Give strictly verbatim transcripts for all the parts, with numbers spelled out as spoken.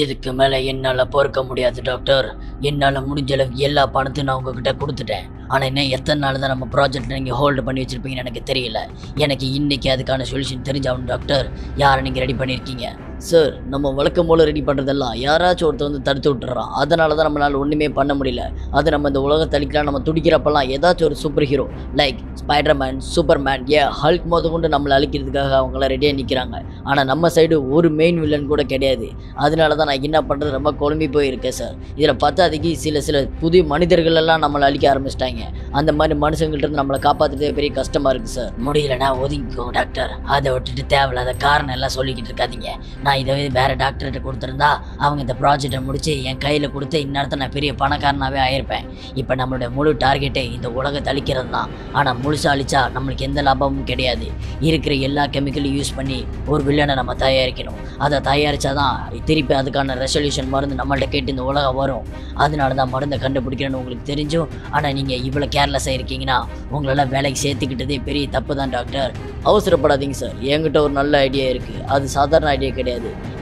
இதுக்கு மேலே என்னால் பொறுக்க முடியாது டாக்டர். என்னால் முடிஞ்ச அளவுக்கு எல்லா பணத்தையும் நான் உங்ககிட்ட கொடுத்துட்டேன். ஆனால் இன்னும் எத்தனை நாள் தான் நம்ம ப்ராஜெக்ட் நீங்கள் ஹோல்டு பண்ணி வச்சுருப்பீங்கன்னு எனக்கு தெரியல. எனக்கு இன்றைக்கி அதுக்கான சொல்யூஷன் தெரிஞ்சாகணும் டாக்டர். யாரை நீங்கள் ரெடி பண்ணியிருக்கீங்க? சார், நம்ம வழக்கம் போல் ரெடி பண்ணுறதெல்லாம் யாராச்சும் ஒருத்தர் வந்து தடுத்து விட்டுறான். அதனால தான் நம்மளால் ஒன்றுமே பண்ண முடியல. அது நம்ம இந்த உலகத்தை அழிக்கலாம். நம்ம துடிக்கிறப்பெல்லாம் ஏதாச்சும் ஒரு super hero like Spiderman, Superman, ஏ ஹல்க் மோத கொண்டு நம்மளை அழிக்கிறதுக்காக அவங்களாம் ரெடியாக நிற்கிறாங்க. ஆனால் நம்ம சைடு ஒரு மெயின் வில்லன் கூட கிடையாது. அதனால தான் நான் என்ன பண்ணுறது ரொம்ப குழம்பி போயிருக்கேன் சார். இதில் பத்தாதிக்கு சில சில புது மனிதர்களெல்லாம் நம்மளை அழிக்க ஆரம்பிச்சிட்டாங்க. அந்த மாதிரி மனுஷங்கள்கிட்ட நம்மளை காப்பாற்றுறதே பெரிய கஷ்டமாக இருக்குது சார். முடியலன்னா ஒதுங்கிக்கோ டாக்டர். அதை விட்டுட்டு தேவையில்லாத காரணம் எல்லாம் சொல்லிக்கிட்டு இருக்காதிங்க. நான் இதை வேறு டாக்டர்கிட்ட கொடுத்துருந்தா அவங்க இந்த ப்ராஜெக்டை முடித்து என் கையில் கொடுத்து இன்னொருத்த நான் பெரிய பணக்காரனாகவே ஆகியிருப்பேன். இப்போ நம்மளுடைய முழு டார்கெட்டே இந்த உலகத்தை அழிக்கிறது தான். ஆனால் முழுசாக அழிச்சா நம்மளுக்கு எந்த லாபமும் கிடையாது. இருக்கிற எல்லா கெமிக்கலையும் யூஸ் பண்ணி ஒரு வில்லனை நம்ம தயாரிக்கணும். அதை தயாரித்தா தான் திருப்பி அதுக்கான ரெசல்யூஷன் மருந்து நம்மள்கிட்ட கேட்டு இந்த உலகம் வரும். அதனால தான் மருந்தை கண்டுபிடிக்கிறேன்னு உங்களுக்கு தெரிஞ்சும் ஆனால் நீங்கள் இவ்வளோ கேர்லெஸ்ஸாக இருக்கீங்கன்னா உங்களெல்லாம் வேலைக்கு சேர்த்துக்கிட்டதே பெரிய தப்பு தான் டாக்டர். அவசரப்படாதீங்க சார். என்கிட்ட ஒரு நல்ல ஐடியா இருக்குது. அது சாதாரண ஐடியா கிடையாது.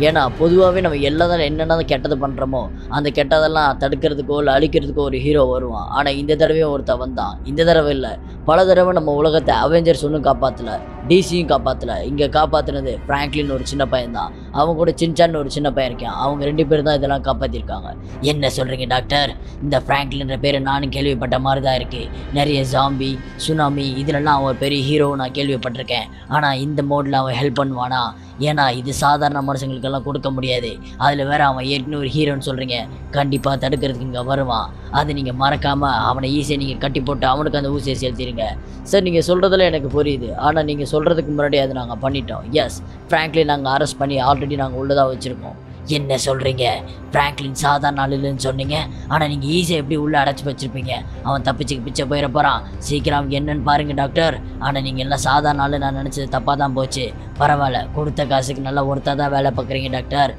ஏன்னா பொதுவாகவே நம்ம எல்லாதான் என்னென்ன கெட்டது பண்ணுறோமோ அந்த கெட்டதெல்லாம் தடுக்கிறதுக்கோ இல்லை அழிக்கிறதுக்கோ ஒரு ஹீரோ வருவான். ஆனால் இந்த தடவையும் ஒருத்தன் வந்தான். இந்த தடவை இல்லை, பல தடவை நம்ம உலகத்தை அவெஞ்சர்ஸ் ஒன்றும் காப்பாற்றலை, டிசியும் காப்பாற்றலை. இங்கே காப்பாற்றினது ஃப்ராங்க்லின் ஒரு சின்ன பையன் தான். அவங்க கூட சின்சான்னு ஒரு சின்ன பையன் இருக்கான். அவங்க ரெண்டு பேர் தான் இதெல்லாம் காப்பாற்றிருக்காங்க. என்ன சொல்கிறீங்க டாக்டர்? இந்த ஃப்ராங்க்லின்ற பேர் நானும் கேள்விப்பட்ட மாதிரி தான் இருக்குது. நிறைய ஜாம்பி, சுனாமி இதிலெல்லாம் அவன் பெரிய ஹீரோவும் நான் கேள்விப்பட்டிருக்கேன். ஆனால் இந்த மோடில் அவன் ஹெல்ப் பண்ணுவானா? ஏன்னா இது சாதாரண மனுஷங்களுக்கெல்லாம் கொடுக்க முடியாது. அதில் வேறு அவன் ஏற்கனவே ஒரு ஹீரோன்னு சொல்கிறீங்க. கண்டிப்பாக தடுக்கிறதுக்கு இங்கே வருவான். அதை நீங்கள் மறக்காமல் அவனை ஈஸியாக நீங்கள் கட்டி போட்டு அவனுக்கு அந்த ஊசியை செலுத்திடுங்க. சார், நீங்கள் சொல்கிறதுல எனக்கு புரியுது. ஆனால் நீங்கள் சொல்கிறதுக்கு முன்னாடி அதை நாங்கள் பண்ணிட்டோம். எஸ், ஃப்ராங்க்லி நாங்கள் அரெஸ்ட் பண்ணி ஆல்ரெடி நாங்கள் உள்ளதாக வச்சுருக்கோம். என்ன சொல்கிறீங்க? ஃப்ராங்க்லின் சாதாரண ஆளுன்னு சொன்னீங்க. ஆனால் நீங்கள் ஈஸியாக எப்படி உள்ளே அடைச்சி வச்சுருப்பீங்க? அவன் தப்பிச்சுக்கு பிச்சை போயிட போகிறான். சீக்கிரம் என்னன்னு பாருங்கள் டாக்டர். ஆனால் நீங்கள் எல்லாம் சாதாரண ஆள் நான் நினச்சது தப்பாக தான் போச்சு. பரவாயில்ல, கொடுத்த காசுக்கு நல்லா ஒருத்தா தான் வேலை பார்க்குறீங்க டாக்டர்.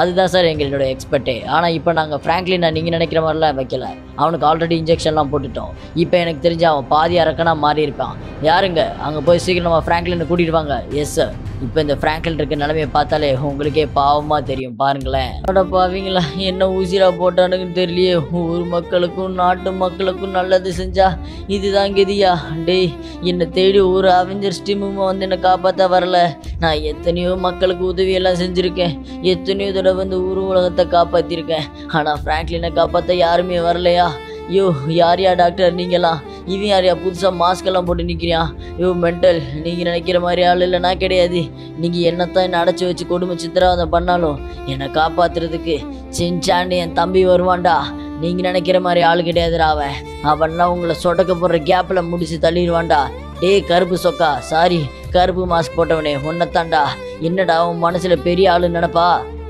அதுதான் சார் எங்களோட எக்ஸ்பர்ட்டு. ஆனால் இப்போ நாங்கள் ஃப்ராங்க்லின் நான் நீங்கள் நினைக்கிற மாதிரிலாம் வைக்கல. அவனுக்கு ஆல்ரெடி இன்ஜெக்ஷன்லாம் போட்டுட்டோம். இப்போ எனக்கு தெரிஞ்சு அவன் பாதி அரக்கனாக மாறி இருப்பான். யாருங்க அங்கே போய் சீக்கிரமா ஃப்ராங்க்லினை கூட்டிகிட்டு வாங்க. Yes sir. இப்போ இந்த ஃப்ராங்க்லின் இருக்க நிலைமையை பார்த்தாலே உங்களுக்கே பாவமாக தெரியும். பாருங்களேன், என்னோட பாவீங்களா என்ன ஊசிராக போட்டானுங்கன்னு தெரியலையே. ஊர் மக்களுக்கும் நாட்டு மக்களுக்கும் நல்லது செஞ்சா இதுதான் கதியா? டே, என்னை தேடி ஒரு அவெஞ்சர்ஸ் டீமும் வந்து என்னை காப்பாற்ற வரல. நான் எத்தனையோ மக்களுக்கு உதவியெல்லாம் செஞ்சுருக்கேன். எத்தனையோ தடவை வந்து ஊர் உலகத்தை காப்பாற்றிருக்கேன். ஆனால் ஃப்ராங்க்லினை காப்பாற்ற யாருமே வரலையா? யோ, யாரையா டாக்டர் நீங்களாம்? இவன் யாரையா புதுசாக மாஸ்கெல்லாம் போட்டு நிற்கிறியா? யோ மெண்டல், நீங்கள் நினைக்கிற மாதிரி ஆள் இல்லைனா கிடையாது. நீங்கள் என்னத்தான் என்னை அடைச்சி வச்சு கொடுமை சித்திராவதை பண்ணாலும் என்னை காப்பாற்றுறதுக்கு சின்சான்னு என் தம்பி வருவான்டா. நீங்கள் நினைக்கிற மாதிரி ஆள் கிடையாதுடா அவன். அவன்லாம் உங்களை சொடக்க போடுற கேப்பில் முடிச்சு தள்ளிடுவான்டா. டே கருப்பு சொக்கா, சாரி கருப்பு மாஸ்க் போட்டவனே, ஒன்னத்தாண்டா. என்னடா உன் மனசில் பெரிய ஆளுன்னு நினப்பா?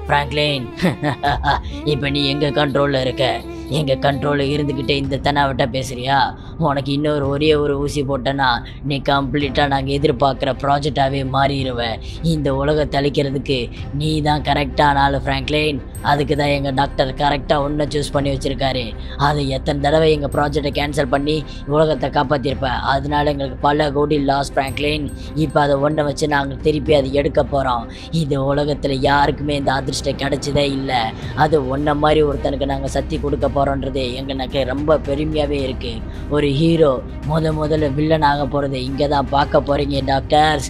ஃப்ராங்க்லின், இப்போ நீ எங்கள் கண்ட்ரோலில் இருக்க. எங்கள் கண்ட்ரோலில் இருந்துக்கிட்டே இந்த தனாவட்டா பேசுகிறியா? உனக்கு இன்னொரு ஒரே ஒரு ஊசி போட்டேன்னா நீ கம்ப்ளீட்டாக நாங்கள் எதிர்பார்க்குற ப்ராஜெக்டாகவே மாறிடுவேன். இந்த உலகத்தை அழிக்கிறதுக்கு நீ தான் கரெக்டான ஆள் ஃப்ராங்க்லின். அதுக்கு தான் எங்கள் டாக்டர் கரெக்டாக ஒன்றை சூஸ் பண்ணி வச்சுருக்காரு. அது எத்தனை தடவை எங்கள் ப்ராஜெக்டை கேன்சல் பண்ணி உலகத்தை காப்பாற்றிருப்பேன். அதனால எங்களுக்கு பல கோடி லாஸ் ஃப்ராங்க்லின். இப்போ அதை ஒன்றை வச்சு நாங்கள் திருப்பி அதை எடுக்க போகிறோம். இந்த உலகத்தில் யாருக்குமே இந்த அதிர்ஷ்டம் கிடச்சதே இல்லை. அது ஒன்றை மாதிரி ஒருத்தனுக்கு நாங்கள் சக்தி கொடுக்க போகிறோன்றது எங்களுக்கு ரொம்ப பெருமையாகவே இருக்குது. ஒரு ஹீரோ முத முதல்ல வில்லன் ஆக போகிறது இங்கே தான் பார்க்க போகிறீங்க டாக்டர்ஸ்.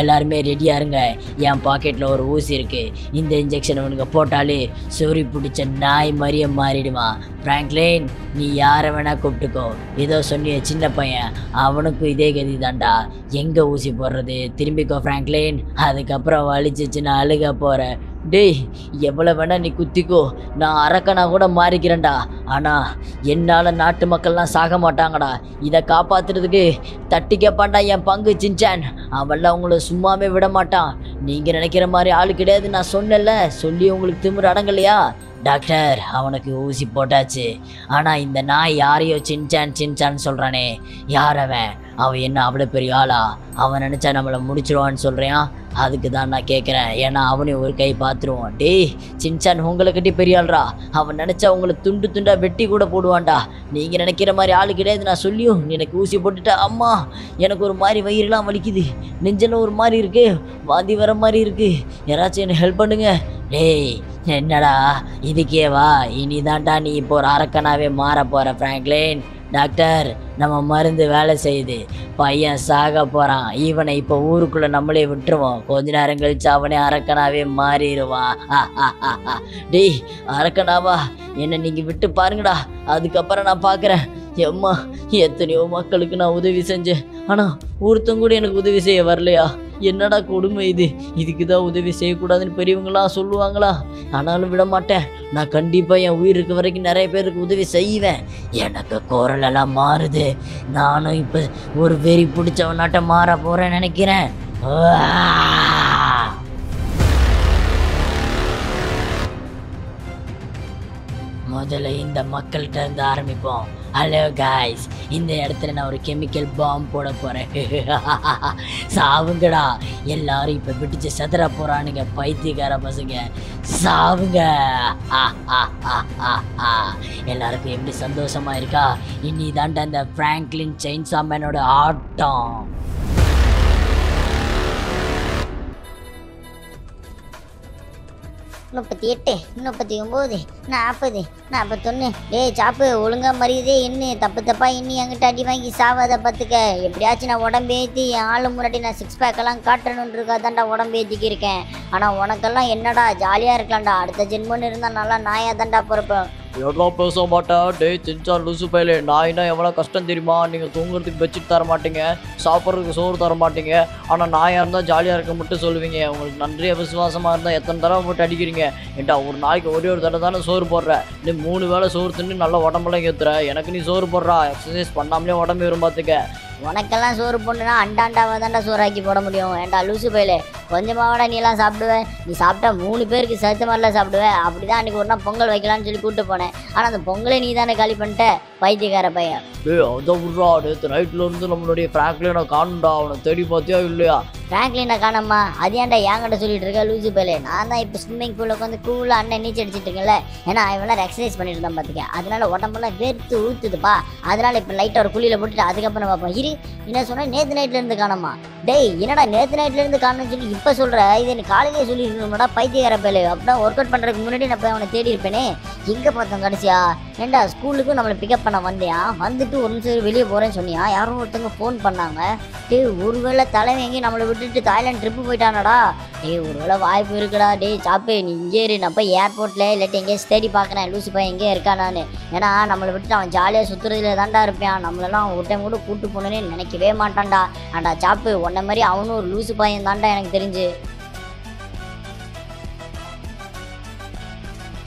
எல்லாருமே ரெடியாக இருங்க. என் பாக்கெட்டில் ஒரு ஊசி இருக்குது. இந்த இன்ஜெக்ஷன் உனக்கு போட்டாலே சொறி பிடிச்ச நாய் மாதிரியே மாறிடுவான். ஃப்ராங்க்லின், நீ யாரை வேணால் கூப்பிட்டுக்கோ. ஏதோ சொன்னிய சின்ன பையன், அவனுக்கும் இதே கதி தான்டா. எங்கே ஊசி போடுறது? திரும்பிக்கோ ஃப்ராங்க்லின். அதுக்கப்புறம் வலிச்சிச்சுன்னா அழுக போகிற. டேய், எவ்வளோ வேணா நீ குத்திக்கோ. நான் அரக்கனா கூட மாறிக்கிறேன்டா. ஆனால் என்னால் நாட்டு மக்கள்லாம் சாக மாட்டாங்கடா. இதை காப்பாற்றுறதுக்கு தட்டி கேட்பான்டா என் பங்கு சின்சான். அவெல்லாம் உங்களை சும்மாவே விட மாட்டான். நீங்கள் நினைக்கிற மாதிரி ஆள் கிடையாது. நான் சொன்னேன்ல, சொல்லி உங்களுக்கு திமிரு அடங்கலையா? டாக்டர், அவனுக்கு ஊசி போட்டாச்சு. ஆனால் இந்த நாய் யாரையோ சின்சான் சின்சான்னு சொல்கிறானே, யார் அவன்? அவன் என்ன அவ்வளோ பெரிய ஆளா? அவன் நினச்சா நம்மளை முடிச்சிடுவான்னு சொல்கிறான். அதுக்கு தான் நான் கேட்குறேன். ஏன்னா அவனையும் ஒரு கை பார்த்துருவோம். டேய் சின்சான், உங்களை கட்டி பெரிய ஆள்ரா. அவன் நினச்சா உங்களை துண்டு துண்டாக வெட்டி கூட போடுவான்டா. நீங்கள் நினைக்கிற மாதிரி ஆள் கிடையாது. நான் சொல்லியும் எனக்கு ஊசி போட்டுட்டா அம்மா எனக்கு ஒரு மாதிரி வயிறுலாம் வலிக்குது, நெஞ்செல்லாம் ஒரு மாதிரி இருக்குது, வாந்தி வர மாதிரி இருக்குது, யாராச்சும் என்னை ஹெல்ப் பண்ணுங்கள். டேய் என்னடா இதுக்கே வா, இனிதான்டா நீ இப்போ ஒரு அரக்கனாவே மாற போகிற ஃப்ராங்க்லின். டாக்டர், நம்ம மருந்து வேலை செய்யுது, பையன் சாக போகிறான், ஈவனை இப்போ ஊருக்குள்ளே நம்மளே விட்டுருவோம், கொஞ்ச நேரம் கழிச்சு அவனே அரக்கனாவே மாறிடுவான். டேய் அரக்கனாவா, என்னை நீங்கள் விட்டு பாருங்கடா, அதுக்கப்புறம் நான் பார்க்குறேன். எம்மா, எத்தனையோ மக்களுக்கு நான் உதவி செஞ்சேன், ஆனால் ஒருத்தங்க கூட எனக்கு உதவி செய்ய வரலையா? என்னடா கொடுமை இது! இதுக்கு தான் உதவி செய்யக்கூடாதுன்னு பெரியவங்களாம் சொல்லுவாங்களா? ஆனாலும் விட மாட்டேன், நான் கண்டிப்பாக என் உயிர் இருக்க வரைக்கும் நிறைய பேருக்கு உதவி செய்வேன். எனக்கு குரலெல்லாம் மாறுது, நானும் இப்போ ஒரு வெறி பிடிச்சவனாட்ட மாற போகிறேன்னு நினைக்கிறேன். முதல்ல இந்த மக்கள்கிட்ட இருந்து ஆரம்பிப்போம். ஹலோ காய்ஸ், இந்த இடத்துல நான் ஒரு கெமிக்கல் பாம்பு போட போகிறேன். சாவுங்கடா எல்லாரும், இப்போ பிடிச்சு செதற போகிறானுங்க பைத்தியக்கார பசங்க, சாவுங்க. எல்லாருக்கும் எப்படி சந்தோஷமாக இருக்கா? இன்னி தாண்டா இந்த ஃப்ராங்க்லின் செயின்சா மேனோட ஆட்டம். முப்பத்தி எட்டு, முப்பத்தி ஒம்பது, நாற்பது, நாற்பத்தொன்று. டேய் சாப்பு, ஒழுங்காக மறியுதே, என்ன தப்பு தப்பாக இன்னும் என்கிட்ட அடி வாங்கி சாவாத பார்த்துக்க. எப்படியாச்சும் நான் உடம்பேத்தி என் ஆள் முன்னாடி நான் சிக்ஸ் பேக்கெல்லாம் காட்டணுன்னு இருக்காதான்டா உடம்பேத்திக்கு இருக்கேன். ஆனால் உனக்கெல்லாம் என்னடா ஜாலியாக இருக்கலாம்டா, அடுத்த ஜென்மன்னு இருந்தால் நல்லா நாயாக தான்டா பிறப்பேன். எவ்வளோ பேச மாட்டேன். டே சின்சா லூசு பயிலே, நாயினா எவ்வளோ கஷ்டம் தெரியுமா? நீங்கள் தூங்குறதுக்கு பெட்ஷீட் தர மாட்டீங்க, சாப்பிட்றதுக்கு சோறு தர மாட்டீங்க, ஆனால் நாயாக இருந்தால் ஜாலியாக இருக்க மட்டும் சொல்லுவீங்க. உங்களுக்கு நன்றிய விசுவாசமாக இருந்தால் எத்தனை தடவை போட்டு அடிக்கிறீங்க? ஏன்டா ஒரு நாளைக்கு ஒரே ஒரு தடவை தானே சோறு போடுற, நீ மூணு வேளை சோறு தின்னு நல்லா உடம்பெல்லாம் கேத்துற, எனக்கு நீ சோறு போடுறா, எக்ஸசைஸ் பண்ணாமலே உடம்பு வரும் பார்த்துக்க. உனக்கெல்லாம் சோறு போடணுன்னா அண்டாண்டாவை தாண்டா சோறாக்கி போட முடியும். ஏன்டா லூசு பயிலே, கொஞ்சமாவடா நீலாம் சாப்பிடுவேன், நீ சாப்பிட்டா மூணு பேருக்கு சேர்த்த மாதிரிலாம் சாப்பிடுவேன். அப்படி தான் அன்றைக்கி ஒரு நாள் பொங்கல் வைக்கலான்னு சொல்லி கூப்பிட்டு போனேன், ஆனால் அந்த பொங்கலை நீ தானே காலி பண்ணிட்ட பைத்தியக்கார பையன். ஏ அதான் விட்றா, நேற்று நைட்டில் இருந்து நம்மளுடைய ஃப்ராங்க்லினை காணுண்டா, அவனை தேடி பார்த்தியா இல்லையா? ஃப்ராங்க்லினை காணம்மா, அது ஏன்டா என்கிட்ட சொல்லிட்டு இருக்கா லூசு பயிலே? நான் தான் இப்போ ஸ்விம்மிங் பூலில் உட்காந்து கூலாக அண்ணன் நீச்சல் அடிச்சுட்டு இருக்கேன்ல, ஏன்னா இவெல்லாம் எக்ஸசைஸ் பண்ணிட்டு இருந்தான் பார்த்துக்கேன், அதனால் உடம்பெல்லாம் வேர்த்து ஊற்றுதுப்பா, அதனால் இப்போ லைட்டாக ஒரு குழியில் போட்டுட்டு அதுக்கப்புறம் பார்ப்போம். இரு, என்ன சொன்னால் நேற்று நைட்லேருந்து காணம்மா? டேய் என்னடா நேற்று நைட்லேருந்து காணுன்னு சொல்லி இப்போ சொல்கிற, இது எனக்கு காலையிலே சொல்லியிருக்கணும்டா பைத்தியக்கார பயிலே. அப்படின்னா ஒர்க் அவுட் பண்ணுறதுக்கு முன்னாடி நான் போய் அவனை தேடி இருப்பேனே, எங்கே பார்த்தோம் கடைசியா? ஏண்டா ஸ்கூலுக்கும் நம்மளை பிக்கப் பண்ண வந்தியா, வந்துட்டு ஒரு நிமிஷம் வெளியே போகிறேன்னு சொன்னியா, யாரும் ஒருத்தவங்க ஃபோன் பண்ணாங்க. டே ஒருவேளை தலைமை எங்கேயும் நம்மளை விட்டுட்டு தாய்லாந்து ட்ரிப்பு போயிட்டானடா. டே ஒருவேளை வாய்ப்பு இருக்குடா. டே சாப்பு, நீ இங்கே இரு, நான் போய் ஏர்போர்ட்டில் இல்லாட்டி எங்கேயாச்சும் தேடி பார்க்குறேன் லூசு பையன் எங்கேயே இருக்கானான்னு. ஏன்னா நம்மளை விட்டுட்டு அவன் ஜாலியாக சுற்றுறதுல தான்டா இருப்பான், நம்மளெல்லாம் ஒரு டைம் கூட கூப்பிட்டு போனேன்னு நினைக்கவே மாட்டான்டா. ஆண்டா சாப்பு, உன்ன மாதிரி அவனும் ஒரு லூசு பையன் தான்டா எனக்கு தெரிஞ்சு.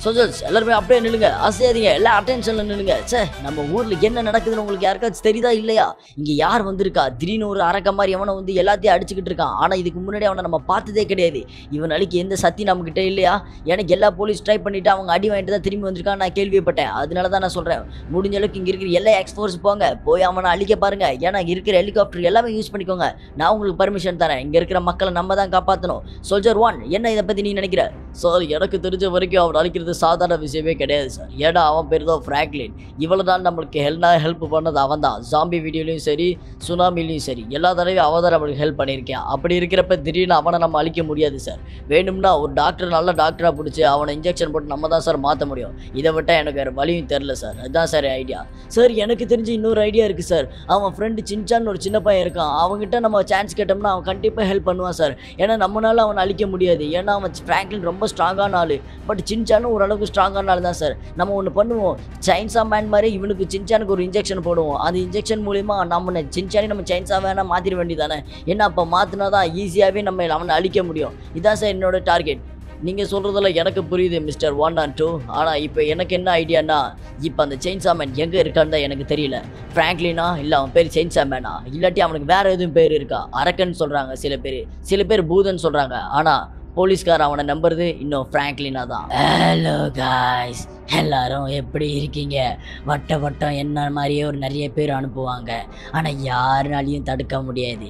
சோல்ஜர்ஸ் எல்லாருமே அப்படியே நில்லுங்க, அசையாதீங்க, எல்லாம் அட்டென்ஷனில் நில்லுங்க. சே, நம்ம ஊரில் என்ன நடக்குதுன்னு உங்களுக்கு யாருக்காச்சும் தெரியுதா இல்லையா? இங்கே யார் வந்திருக்கா? திடீர்னு ஒரு அரக்க மாதிரி அவனை வந்து எல்லாத்தையும் அடிச்சுக்கிட்டு இருக்கான், ஆனால் இதுக்கு முன்னாடி அவனை நம்ம பார்த்ததே கிடையாது. இவன் அழிக்க எந்த சத்தி நம்மக்கிட்ட இல்லையா? எனக்கு எல்லா போலீஸ் ட்ரை பண்ணிவிட்டு அவங்க அடி வாங்கிட்டு தான் திரும்பி வந்திருக்கான்னு நான் கேள்விப்பட்டேன். அதனால தான் நான் சொல்கிறேன், முடிஞ்ச அளவுக்கு இங்கே இருக்கிற எல்லா எக்ஸ்போர்ட்ஸ் போங்க, போய் அவனை அழிக்க பாருங்கள். ஏன்னா இருக்கிற ஹெலிகாப்டர் எல்லாமே யூஸ் பண்ணிக்கோங்க, நான் உங்களுக்கு பர்மிஷன் தரேன். இங்கே இருக்கிற மக்களை நம்ம தான் காப்பாற்றணும். சோல்ஜர் ஒன், என்ன இதை பற்றி நீ நினைக்கிற? சார், எனக்கு தெரிஞ்ச வரைக்கும் அவனை அழிக்கிறது சாதாரண விஷயமே கிடையாது சார். ஏன்னா அவன் பேர் தான் ஃப்ராங்க்லின். இவ்வளோ நாள் நம்மளுக்கு ஹெல்னாக ஹெல்ப் பண்ணது அவன் தான். ஜாம்பி வீடியோலையும் சரி, சுனாமிலையும் சரி, எல்லா தடவையும் அவன் தான் நம்மளுக்கு ஹெல்ப் பண்ணியிருக்கேன். அப்படி இருக்கிறப்ப திடீர்னு அவனை நம்ம அழிக்க முடியாது சார். வேணும்னா ஒரு டாக்டர், நல்ல டாக்டராக பிடிச்சி அவனை இன்ஜெக்ஷன் போட்டு நம்ம தான் சார் மாற்ற முடியும். இதை விட்டால் எனக்கு வேறு வழியும் தெரில சார். அதுதான் சார் ஐடியா. சார், எனக்கு தெரிஞ்சு இன்னொரு ஐடியா இருக்குது சார். அவன் ஃப்ரெண்டு சின்சான்னு ஒரு சின்ன பையன் இருக்கான், அவங்ககிட்ட நம்ம சான்ஸ் கேட்டோம்னா அவன் கண்டிப்பாக ஹெல்ப் பண்ணுவான் சார். ஏன்னா நம்மளால் அவனை அழிக்க முடியாது, ஏன்னா அவன் ஃப்ராங்க்லின் ரொம்ப ஸ்ட்ராங்கான ஆள். பட் சின்சான்னு ஓரளவுக்கு ஸ்ட்ராங்கானால தான் சார். நம்ம ஒன்று பண்ணுவோம், சைன்சா மேன் மாதிரி இவனுக்கு சின்சானுக்கு ஒரு இன்ஜெக்ஷன் போடுவோம். அந்த இன்ஜெக்ஷன் மூலிமா நம்ம சின்சானே நம்ம சைன்சா வேணா மாற்றிட வேண்டியதானே? ஏன்னா அப்போ மாற்றினா தான் ஈஸியாகவே நம்ம அவனை அழிக்க முடியும். இதுதான் சார் என்னோடய டார்கெட். நீங்கள் சொல்கிறதுல எனக்கு புரியுது மிஸ்டர் ஒன் அண்ட் டூ, ஆனால் இப்போ எனக்கு என்ன ஐடியானா, இப்போ அந்த செயின்சா மேன் எங்கே இருக்கான்னு தான் எனக்கு தெரியல. ஃப்ராங்க்லினா இல்லை, அவன் பேர் செயின்சா மேனா, இல்லாட்டி அவனுக்கு வேறு எதுவும் பேர் இருக்கா? அரக்கன் சொல்கிறாங்க சில பேர், சில பேர் பூதன் சொல்கிறாங்க, ஆனால் போலீஸ்கார் அவனை நம்புறது இன்னும் ஃப்ராங்க்லினா தான். ஹலோ காய்ஸ், எல்லாரும் எப்படி இருக்கீங்க? வட்ட வட்டம் என்ன மாதிரியே ஒரு நிறைய பேர் அனுப்புவாங்க. ஆனால் யாருனாலையும் தடுக்க முடியாது.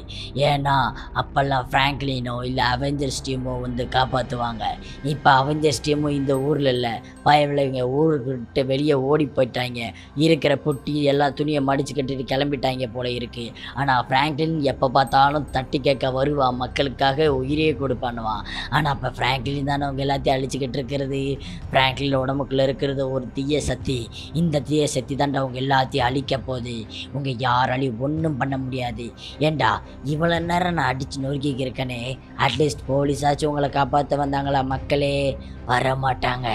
ஏன்னா அப்போல்லாம் ஃப்ராங்க்லினோ இல்லை அவெஞ்சர்ஸ் டீமோ வந்து காப்பாற்றுவாங்க. இப்போ அவெஞ்சர்ஸ் டீமும் இந்த ஊரில் இல்லை, பயவில் இவங்க ஊருக்கிட்ட வெளியே ஓடி போயிட்டாங்க. இருக்கிற பொட்டி எல்லா துணியை மடிச்சு கட்டிட்டு கிளம்பிட்டாங்க போல இருக்குது. ஆனால் ஃப்ராங்க்லின் எப்போ பார்த்தாலும் தட்டி கேட்க வருவான், மக்களுக்காக உயிரையே கொடு பண்ணுவான். ஆனால் அப்போ ஃப்ராங்க்லின் தானே அவங்க எல்லாத்தையும் அழிச்சிக்கிட்டு இருக்கிறது. ஃப்ராங்க்லின் உடம்புக்குள்ளே இருக்கிறது ஒரு தீய சக்தி. இந்த தீய சக்தி தாண்டா அவங்க எல்லாத்தையும் அழிக்க போகுது. உங்கள் யாராலையும் ஒன்றும் பண்ண முடியாது. ஏண்டா இவ்வளோ நேரம் நான் அடித்து நொறுக்கிக்கு இருக்கனே, அட்லீஸ்ட் போலீஸாச்சும் உங்களை காப்பாற்ற வந்தாங்களா? மக்களே வரமாட்டாங்க.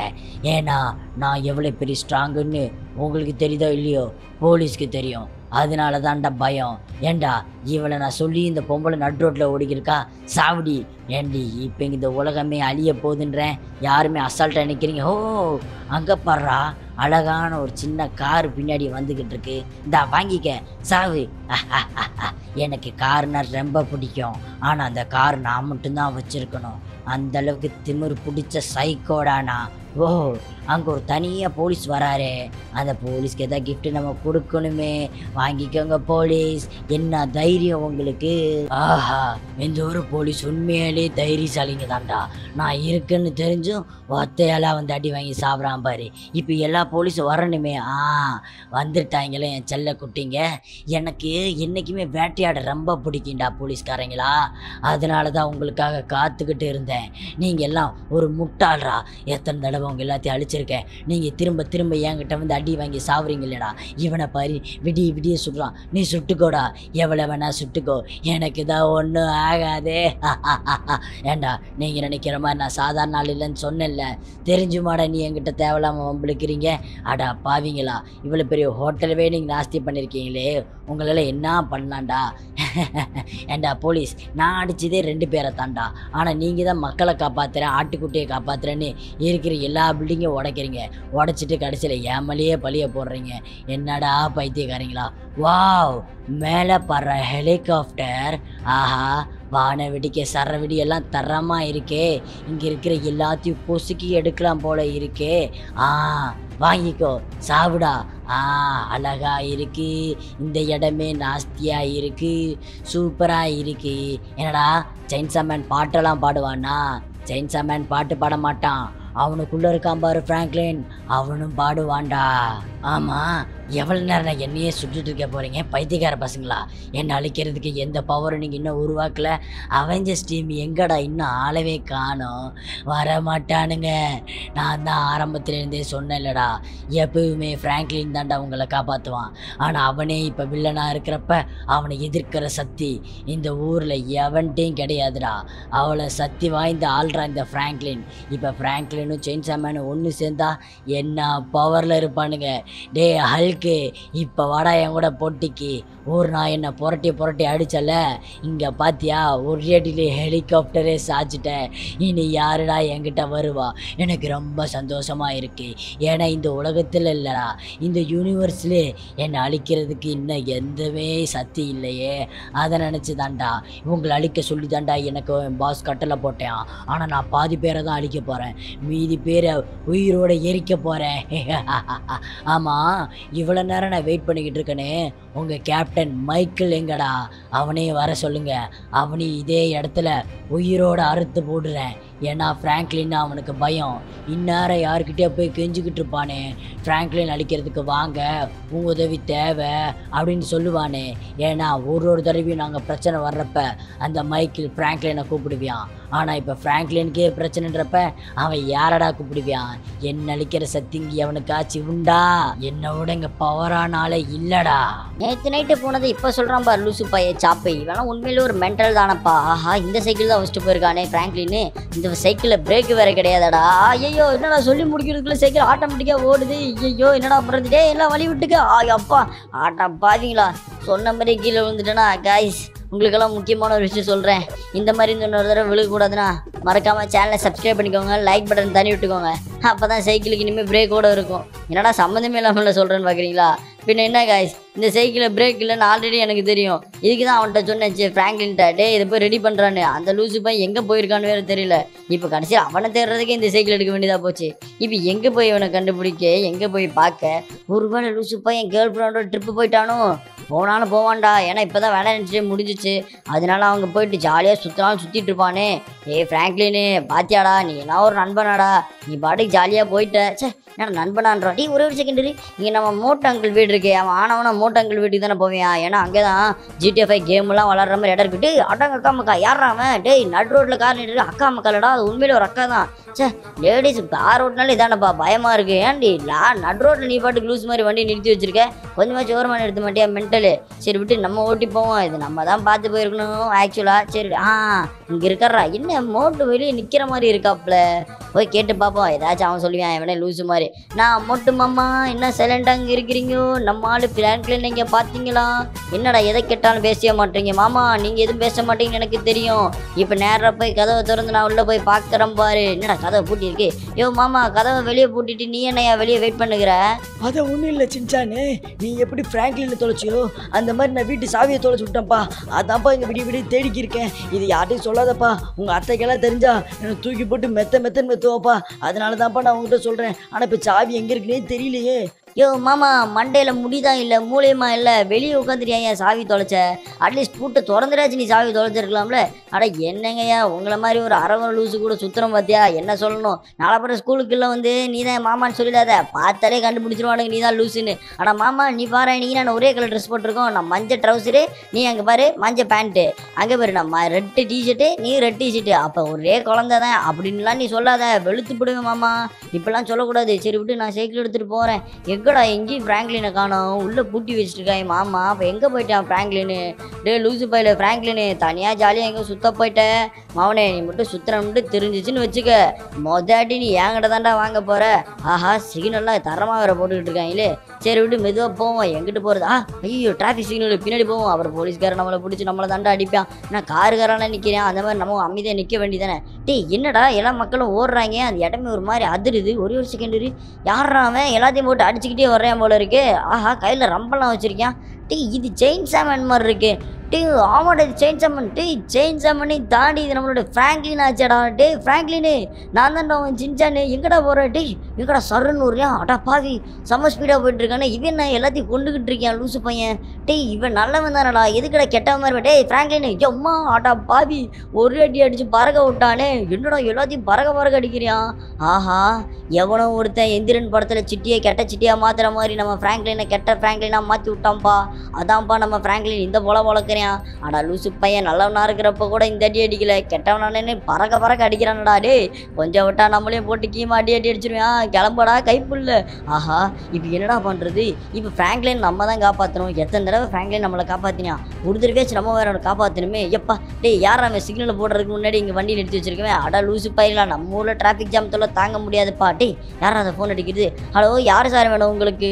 ஏன்னா நான் எவ்வளோ பெரிய ஸ்ட்ராங்குன்னு உங்களுக்கு தெரியுதோ இல்லையோ, போலீஸ்க்கு தெரியும். அதனால தான்டா பயம். ஏண்டா இவளை நான் சொல்லி இந்த பொம்பளை நட் ரோட்டில் ஓடிக்கிருக்கா, சாவடி ஏண்டி இப்போ இந்த உலகமே அழிய போகுதுன்றேன், யாருமே அசால்ட்டாக நினைக்கிறீங்க. ஓ அங்கே பாடுறா, அழகான ஒரு சின்ன கார் பின்னாடி வந்துக்கிட்டு இருக்கு, இந்தா வாங்கிக்க சாவு. எனக்கு கார்னா ரொம்ப பிடிக்கும். ஆனால் அந்த கார் நான் மட்டும்தான் வச்சுருக்கணும். அந்தளவுக்கு திமிர் பிடிச்ச சைக்கோடானா. ஓ அங்கே ஒரு தனியாக போலீஸ் வராரு, அந்த போலீஸ்க்கு எதாவது கிஃப்ட்டு நம்ம கொடுக்கணுமே, வாங்கிக்கோங்க போலீஸ். என்ன தைரியம் உங்களுக்கு! ஆஹா, இந்த ஒரு போலீஸ் உண்மையாலே தைரியசாலிங்க தாண்டா. நான் இருக்குன்னு தெரிஞ்சும் ஒத்தையெல்லாம் வந்து அடி வாங்கி சாப்பிட்றான் பாரு. இப்போ எல்லா போலீஸும் வரணுமே. ஆ வந்துட்டாங்களே என் செல்ல குட்டிங்க. எனக்கு என்றைக்குமே வேட்டையாட ரொம்ப பிடிக்கும்டா போலீஸ்காரங்களா. அதனால தான் உங்களுக்காக காத்துக்கிட்டு இருந்தேன். நீங்கள் எல்லாம் ஒரு முட்டாளரா, எத்தனை தடவை அவங்க எல்லாத்தையும் அழிச்சிருக்கேன், நீங்க திரும்ப திரும்ப என்கிட்ட வந்து அடி வாங்கி சாவுறீங்க இல்லடா. இவனை பாரு, விடிய விடிய சுடுறான், நீ சுட்டுக்கோடா, எவ்வளவு வேணா சுட்டுக்கோ, எனக்கு தான் ஒன்றும் ஆகாதே. ஏண்டா நீங்க நினைக்கிற மாதிரி நான் சாதாரண ஆள் இல்லைன்னு சொன்னேன்ல, தெரிஞ்சுமாடா நீ என்கிட்ட தேவையில்லாம வம்பிழுக்கிறீங்க. அடா பாவீங்களா, இவ்வளோ பெரிய ஹோட்டலவே நீங்க நாஸ்தி பண்ணியிருக்கீங்களே, உங்களால என்ன பண்ணலாம்டா. ஏண்டா போலீஸ், நான் அடிச்சதே ரெண்டு பேரை தாண்டா. ஆனா நீங்க தான் மக்களை காப்பாத்துறேன், ஆட்டுக்குட்டியை காப்பாத்துறேன்னு இருக்கிற எல்லா பில்டிங்கையும் உடைக்கிறீங்க. உடைச்சிட்டு கடைசியில் ஏமலையே பழிய போடுறீங்க. என்னடா பைத்தியக்காரங்களா! வாவ், மேலே படுற ஹெலிகாப்டர், ஆஹா, வான வெடிக்க சர வெடி எல்லாம் தரமாக இருக்கே. இங்கே இருக்கிற எல்லாத்தையும் பொசுக்கி எடுக்கலாம் போல இருக்கே. ஆ வாங்கிக்கோ சாவுடா. ஆ அழகா இருக்கு, இந்த இடமே நாஸ்தியா இருக்கு, சூப்பராக இருக்கு. என்னடா சைன்சாமேன் பாட்டெல்லாம் பாடுவானா? சைன்சாமேன் பாட்டு பாட மாட்டான், அவனுக்குள்ளே இருக்கான் பாரு ஃப்ராங்க்லின், அவனும் பாடுவான்டா. ஆமாம், எவ்வளோ நேரம் நான் என்னையே சுட்டுட்டு இருக்க போகிறீங்க பைத்தியக்கார பசங்களா? என்னை அழிக்கிறதுக்கு எந்த பவரும் நீங்கள் இன்னும் உருவாக்கலை. அவெஞ்சர்ஸ் டீம் எங்கடா, இன்னும் ஆளவே காணோம், வரமாட்டானுங்க. நான் தான் ஆரம்பத்துலேருந்தே சொன்னேன் இல்லடா, எப்பவுமே ஃப்ராங்க்லின் தாண்டா உங்களை காப்பாற்றுவான். ஆனால் அவனே இப்போ வில்லனாக இருக்கிறப்ப அவனை எதிர்க்கிற சக்தி இந்த ஊரில் எவன்ட்டையும் கிடையாதுடா. அவளை சக்தி வாய்ந்த ஆள்றா இந்த ஃப்ராங்க்லின். இப்போ ஃப்ராங்க்லினும் செயின்சாமேனும் ஒன்று சேர்ந்தா என்ன பவரில் இருப்பானுங்க. டே ஹல், இப்போ வாடா என் கூட போட்டிக்கு. ஒரு நான் என்னை புரட்டி புரட்டி அடிச்சல, இங்கே பார்த்தியா, ஒரு அடியிலே ஹெலிகாப்டரே சாய்ச்சிட்டேன். இனி யாருடா என்கிட்ட வருவா? எனக்கு ரொம்ப சந்தோஷமாக இருக்குது. ஏன்னா இந்த உலகத்தில் இல்லைடா, இந்த யூனிவர்ஸ்லே என்னை அழிக்கிறதுக்கு இன்னும் எந்தவே சக்தி இல்லையே. அதை நினச்சி தாண்டா இவங்களை அழிக்க சொல்லி தாண்டா எனக்கு என் பாஸ் கட்டளை போட்டேன். ஆனால் நான் பாதி பேரை தான் அழிக்க போகிறேன், மீதி பேரை உயிரோடு எரிக்க போகிறேன். ஆமாம், இவ்வளோ நேரம் நான் வெயிட் பண்ணிக்கிட்டு இருக்கேனே, உங்கள் கேப்டன் மைக்கேல் எங்கடா? அவனையும் வர சொல்லுங்கள், அவனையும் இதே இடத்துல உயிரோடு அறுத்து போடுறேன். ஏன்னா ஃப்ராங்க்லின்னா அவனுக்கு பயம். இந்நேரம் யாருக்கிட்டே போய் கெஞ்சிக்கிட்டு இருப்பானே, ஃப்ராங்க்லின் அழிக்கிறதுக்கு வாங்க, உங்கள் உதவி தேவை அப்படின்னு சொல்லுவானே. ஏன்னா ஒரு ஒரு தடவையும் நாங்கள் பிரச்சனை வர்றப்ப அந்த மைக்கேல் ஃப்ராங்க்லினை கூப்பிடுவான். ஆனால் இப்போ ஃப்ராங்க்லினுக்கே பிரச்சனைன்றப்ப அவன் யாரடா கூப்பிடுவான்? என்ன அழிக்கிற சத்திங்கி அவனுக்காச்சு உண்டா? என்னோட இங்கே பவரானாலே இல்லைடா. நேற்று நைட்டு போனது இப்போ சொல்கிறான் பார் லூசு பைய சாப்பை, இவெல்லாம் உண்மையிலே ஒரு மென்டல் தானப்பா. ஆஹா, இந்த சைக்கிள் தான் வச்சுட்டு போயிருக்கானே ஃப்ராங்க்லின்னு, இந்த சைக்கிளில் பிரேக்கு வேறு கிடையாதடா. ஐயோ என்னடா சொல்லி முடிக்கிறதுக்குள்ளே சைக்கிள் ஆட்டோமேட்டிக்காக ஓடுது. ஐயோ என்னடா பண்ணுறதுடே, எல்லாம் வழி விட்டுக்கு. அப்பா ஆட்டம் பார்த்தீங்களா, சொன்ன மாதிரி கீழே விழுந்துட்டேனா? காய்ஸ் உங்களுக்கெல்லாம் முக்கியமான ஒரு விஷயம் சொல்கிறேன், இந்த மாதிரி இந்த இன்னொரு தடவை விழுகக்கூடாதுன்னா மறக்காமல் சேனலை சப்ஸ்கிரைப் பண்ணிக்கோங்க, லைக் பட்டன் தண்ணி விட்டுக்கோங்க. அப்போ தான் சைக்கிளுக்கு இனிமேல் பிரேக்கோடு இருக்கும். என்னடா சம்மந்தமே இல்லாமல் சொல்கிறேன்னு பார்க்குறீங்களா? பின்ன என்ன காய்ஸ், இந்த சைக்கிள பிரேக் இல்லைன்னு ஆல்ரெடி எனக்கு தெரியும். இதுக்கு தான் அவன்கிட்ட சொன்னேச்சு ஃப்ராங்க்லின்ட்ட, டே இதை போய் ரெடி பண்ணுறான்னு. அந்த லூசு போய் எங்கே போயிருக்கான்னு வேறு தெரியல. இப்போ கடைசியில் அவனை தேடுறதுக்கு இந்த சைக்கிள் எடுக்க வேண்டியதாக போச்சு. இப்போ எங்கே போய் இவனை கண்டுபிடிக்க, எங்கே போய் பார்க்க? ஒருவேளை லூசு போய் என் கேர்ள் ஃப்ரெண்டோட ட்ரிப்பு போயிட்டானோ? போனாலும் போவான்டா, ஏன்னா இப்போ தான் வேலைன்ஸ்டே முடிஞ்சிச்சு. அதனால அவங்க போயிட்டு ஜாலியாக சுற்றினாலும் சுற்றிட்டு இருப்பானே. ஏ ஃப்ராங்க்லின்னு பாத்தியாடா, நீ என்ன ஒரு நண்பனாடா, நீ பாட்டுக்கு ஜாலியாக போயிட்ட. சே என்ன நண்பனான்றா? டீ ஒரே ஒரு செகண்டரி, இங்கே நம்ம மோட்டோ அங்கிள் வீடு இருக்கே, அவன் ஆனவனா மோட்டோ அங்கிள் வீட்டுக்கு தானே போவியா? ஏன்னா அங்கே தான் ஜிடிஎஃப்ஐ கேம்லாம் விளாட்ற மாதிரி இடம் இருக்குது. அட்டாங்க அக்கா மக்கா யாரா அவன்? டேய் நட் ரோட்டில் கார் நின்று அக்கா மக்கள்டா, அது உண்மையில ஒரு அக்கா தான். சே லேடிஸ் கார் ரோட்னால இதானப்பா பயமாக இருக்குது. ஏன்டி லா நட் ரோட்டில் நீ பாட்டுக்கு லூஸ் மாதிரி வண்டி நிறுத்தி வச்சிருக்கேன், கொஞ்சமாச்சு ஓரமான எடுத்து மாட்டியா மென்டலு? சரி விட்டு நம்ம ஓட்டி போவோம், இது நம்ம தான் பார்த்து போயிருக்கணும் ஆக்சுவலாக. சரி ஆ இங்கே இருக்கிறா, என்ன மோட்டு வெளியே நிற்கிற மாதிரி இருக்காப்புல, போய் கேட்டு பார்ப்போம். ஏதாச்சும் அவன் சொல்லுவான் எவனே லூஸு மாதிரி. நான் மோட்டு மாமா என்ன சைலண்டாக அங்கே இருக்கிறீங்க? நம்ம ஆள் ஃப்ராங்க்லின் நீங்கள் பார்த்தீங்களா? என்னடா எதை கேட்டாலும் பேசவே மாட்டீங்க மாமா, நீங்கள் எதுவும் பேச மாட்டீங்கன்னு எனக்கு தெரியும். இப்போ நேராக போய் கதவை திறந்து நான் உள்ளே போய் பார்க்குறேன் பாரு. என்னடா கதவை பூட்டியிருக்கு? யோ மாமா கதவை வெளியே பூட்டிட்டு நீ என்னையா வெளியே வெயிட் பண்ணுகிற? அதை ஒன்றும் இல்லை சின்சானு, நீ எப்படி ஃப்ராங்க்லின் தொலைச்சியோ அந்த மாதிரி நான் வீட்டு சாவியை தொலைச்சி விட்டேன்ப்பா. அதான்ப்பா இங்கே விடிய விடிய தேடிக்கிருக்கேன். இது யார்ட்டையும் சொல்லாதப்பா, உங்கள் அத்தைக்கெல்லாம் தெரிஞ்சா எனக்கு தூக்கி போட்டு மெத்த மெத்தன்னு மெத்துவாப்பா. அதனால தான்ப்பா நான் உங்கள்கிட்ட சொல்கிறேன். ஆனால் இப்போ சாவி எங்கே இருக்குன்னே தெரியலையே. யோ மாமா மண்டையில் முடிதான் இல்லை, மூலியமாக இல்லை, வெளியே உட்காந்துட்டியா ஏன் சாவி தொலைச்ச? அட்லீஸ்ட் பூட்டை திறந்துடாச்சு, நீ சாவி தொலைச்சிருக்கலாம்ல. ஆனால் என்னங்கய்யா உங்களை மாதிரி ஒரு அரவணை லூஸு கூட சுற்றுறோம் பார்த்தியா, என்ன சொல்லணும்? நாலப்புறம் ஸ்கூலுக்குள்ளே வந்து நீ தான் மாமான்னு சொல்லிடாத, பார்த்தாலே கண்டுபிடிச்சிருவானுங்க நீ தான் லூஸுன்னு. ஆனால் மாமா நீ பாரு, நீ நான் ஒரே கலர் ட்ரெஸ் போட்டிருக்கோம், நான் மஞ்சள் ட்ரௌசரு, நீ அங்கே பாரு மஞ்சள் பேண்ட்டு, அங்கே பாரு நான் ரெட்டு டிஷர்ட்டு, நீ ரெட் டிஷர்ட்டு, அப்போ ஒரே குழந்தை தான் அப்படின்லாம் நீ சொல்லாத, வெளுத்து போடுவேன் மாமா. இப்பெல்லாம் சொல்லக்கூடாது. சரி விட்டு நான் சைக்கிள் எடுத்துகிட்டு போகிறேன். எங்கடா எங்கேயும் ஃப்ராங்க்லினை காணோம், உள்ளே பூட்டி வச்சுருக்காங்க மாமா, அப்போ எங்கே போயிட்டான் ஃப்ராங்க்லின்னு? டே லூசு பையில ஃப்ராங்க்லின்னு தனியாக ஜாலியாக எங்கே சுற்ற போயிட்டேன் மாவனே, நீ மட்டும் சுற்றுறன்ட்டு தெரிஞ்சிச்சின்னு வச்சுக்க, மொதாட்டி நீ என்கிட்ட தாண்டா வாங்க போகிற. ஆஹா சிக்னல்லாம் தரமாக வேறு போட்டுக்கிட்டு இருக்காங்களே. சரி விட்டு மெதுவாக போவோம். எங்கிட்டு போகிறது? ஆ ஐயோ டிராஃபிக் சிக்னல் பின்னாடி போவோம், அப்புறம் போலீஸ்காரன் நம்மளை பிடிச்சி நம்மளை தாண்டா அடிப்பான். நான் காருக்காரெல்லாம் நிற்கிறேன், அந்த மாதிரி நம்ம அமைதியாக நிற்க வேண்டியதானே. டே என்னடா எல்லா மக்களும் ஓடுறாங்க, அந்த இடமே ஒரு மாதிரி அதிருது. ஒரே ஒரு செகண்டரி, யாராவன் எல்லாத்தையும் போட்டு அடிச்சு கிட்டே வர்றேன் போல இருக்கு. ஆஹா கையில் ரம்பெல்லாம் வச்சிருக்கேன். டீ இது செயின் சாமன் மாதிரி இருக்கு. டீ ஆமாடா இது செயின் சாமன். டீ செயின் சாமனை தாண்டி இது நம்மளோட ஃப்ராங்க்லின் ஆச்சாடா. டே ஃப்ராங்க்லின்னு நான் தான்டா அவன் சின்சானு, எங்கடா போகிறேன்? டீ எங்கடா சருன்னு ஒரே அடா பாவி செம்ம ஸ்பீடாக போயிட்டுருக்கானே, இவன் நான் எல்லாத்தையும் கொண்டுக்கிட்டு இருக்கேன் லூசு பையன். டீ இவன் நல்லவன் தானடா, எதுக்கடா கெட்ட மாதிரி? டே ஃப்ராங்க்லின்னு எம்மா அடா பாவி ஒரே அடி அடித்து பறக்க விட்டானே, என்னடா எல்லாத்தையும் பறக்க பறக்க அடிக்கிறான். ஆஹா எவனோ ஒருத்தன் எந்திரன் படத்தில் சிட்டியை கெட்ட சிட்டியாக மாற்றுற மாதிரி நம்ம ஃப்ராங்க்லினை கெட்ட ஃப்ராங்க்லினாக மாற்றி விட்டான்ப்பா. அதான்ப்பா நம்ம ஃப்ராங்க்லின் இந்த போல வளர்க்குறேன். ஆனால் லூசு பையன் நல்லவனா இருக்கிறப்ப கூட இந்த அடி அடிக்கல, கெட்டவனானே பறக்க பறக்க அடிக்கிறான்டா. டே கொஞ்சம் விட்டா நம்மளையும் போட்டு கீமா அடி அடி அடிச்சிருவேன், கிளம்படா கைப்புள்ள. ஆஹா இப்போ என்னடா பண்ணுறது? இப்போ ஃப்ராங்க்லின் நம்ம தான் காப்பாற்றணும். எத்தனை தடவை ஃப்ராங்க்லின் நம்மளை காப்பாற்றினான், ஒரு தடவையாச்சு நம்ம வேற காப்பாற்றணுமே. எப்பா டே யார் அவன் சிக்னல் போடுறதுக்கு முன்னாடி இங்கே வண்டி நிறுத்தி வச்சிருக்கேன். அடா லூசு பையன் நம்ம ஊரில் டிராஃபிக் ஜாம் தொல்லை தாங்க முடியாதுப்பா. டே யாரா அதை ஃபோன் அடிக்கிறது? ஹலோ யார் சார் வேணும் உங்களுக்கு?